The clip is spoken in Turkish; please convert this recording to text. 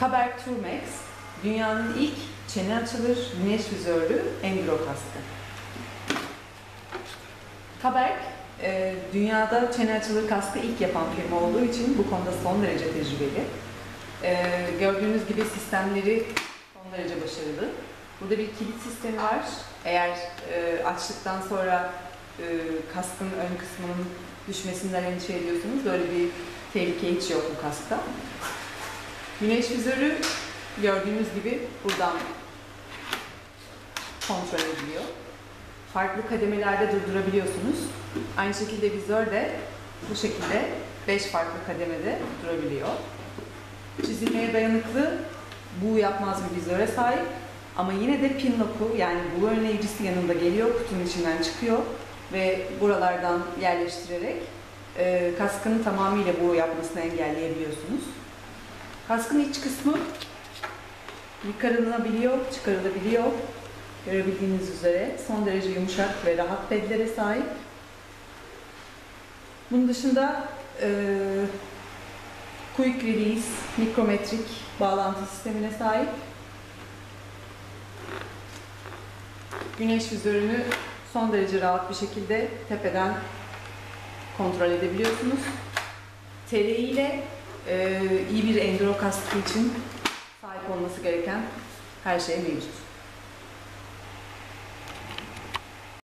Caberg Tourmax, dünyanın ilk çene açılır güneş vizörlü enduro kaskı. Caberg, dünyada çene açılır kaskı ilk yapan firma olduğu için bu konuda son derece tecrübeli. Gördüğünüz gibi sistemleri son derece başarılı. Burada bir kilit sistemi var. Eğer açtıktan sonra kaskın ön kısmının düşmesinden endişe ediyorsunuz, böyle bir tehlike hiç yok bu kaskta. Güneş vizörü gördüğünüz gibi buradan kontrol ediliyor. Farklı kademelerde durdurabiliyorsunuz. Aynı şekilde vizör de bu şekilde 5 farklı kademede durabiliyor. Çizilmeye dayanıklı bu yapmaz bir vizöre sahip. Ama yine de pin loku, yani bu önleyicisi yanında geliyor, kutunun içinden çıkıyor ve buralardan yerleştirerek kaskını tamamıyla bu yapmasını engelleyebiliyorsunuz. Kaskın iç kısmı yıkarılabiliyor, çıkarılabiliyor. Görebildiğiniz üzere son derece yumuşak ve rahat pedlere sahip. Bunun dışında quick release, mikrometrik bağlantı sistemine sahip. Güneş vizörünü son derece rahat bir şekilde tepeden kontrol edebiliyorsunuz. Tereyle iyi bir enduro kaskı için sahip olması gereken her şey mevcut.